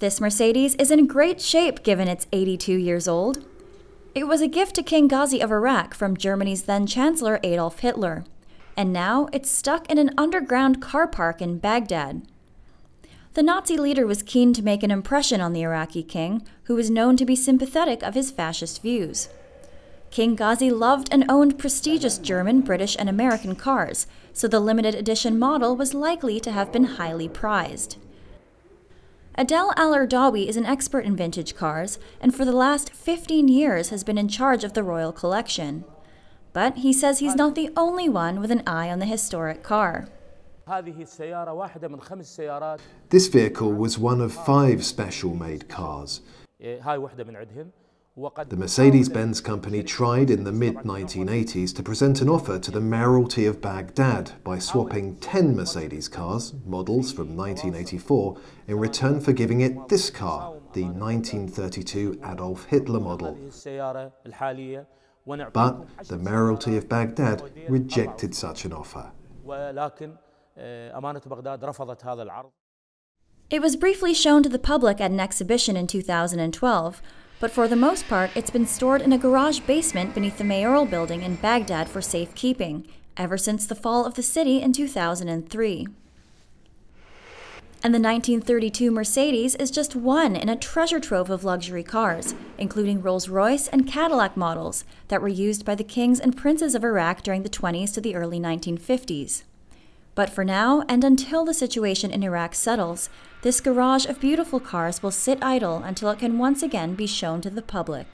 This Mercedes is in great shape given it's 82 years old. It was a gift to King Ghazi of Iraq from Germany's then-Chancellor Adolf Hitler, and now it's stuck in an underground car park in Baghdad. The Nazi leader was keen to make an impression on the Iraqi king, who was known to be sympathetic of his fascist views. King Ghazi loved and owned prestigious German, British, and American cars, so the limited edition model was likely to have been highly prized. Adel Al-Ardawi is an expert in vintage cars, and for the last 15 years has been in charge of the royal collection. But he says he's not the only one with an eye on the historic car. This vehicle was one of 5 special-made cars. The Mercedes-Benz company tried in the mid-1980s to present an offer to the mayoralty of Baghdad by swapping 10 Mercedes cars, models from 1984, in return for giving it this car, the 1932 Adolf Hitler model. But the mayoralty of Baghdad rejected such an offer. It was briefly shown to the public at an exhibition in 2012, but for the most part, it's been stored in a garage basement beneath the mayoral building in Baghdad for safekeeping, ever since the fall of the city in 2003. And the 1932 Mercedes is just one in a treasure trove of luxury cars, including Rolls-Royce and Cadillac models that were used by the kings and princes of Iraq during the 20s to the early 1950s. But for now, and until the situation in Iraq settles, this garage of beautiful cars will sit idle until it can once again be shown to the public.